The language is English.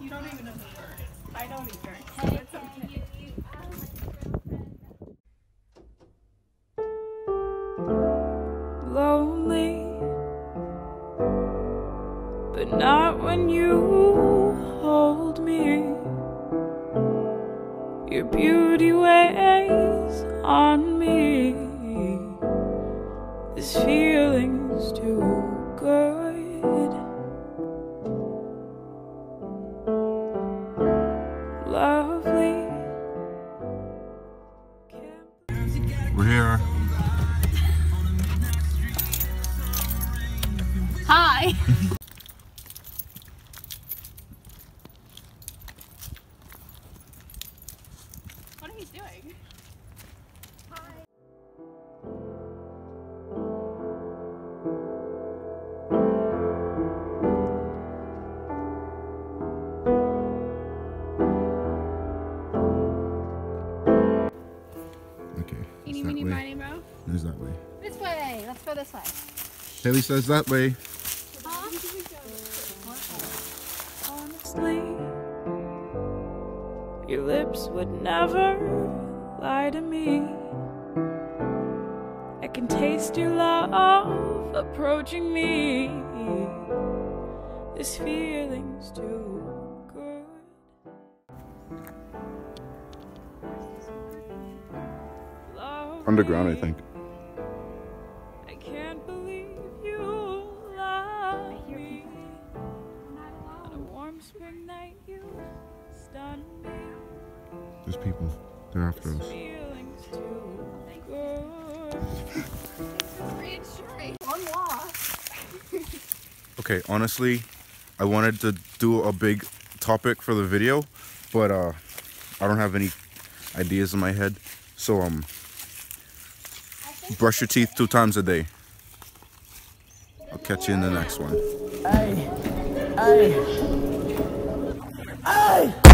You don't even know the word. I don't either. So it's okay. Lonely, but not when you hold me. Your beauty weighs on me. This feeling's too good. Lovely. We're here. Hi. What are you doing? Hi. Okay. Eeny, meeny, miny, moe? No, it's that way. This way. Let's go this way. Haley says that way. Honestly, your lips would never lie to me. I can taste your love approaching me. This feeling's too good. Underground, I think. Spring night, you stun me. There's people, they're after us. Okay, honestly, I wanted to do a big topic for the video, but I don't have any ideas in my head. So brush your teeth 2 times a day. I'll catch you in the next one. Hey. Hey. Hey!